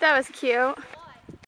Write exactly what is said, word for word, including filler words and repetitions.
That was cute.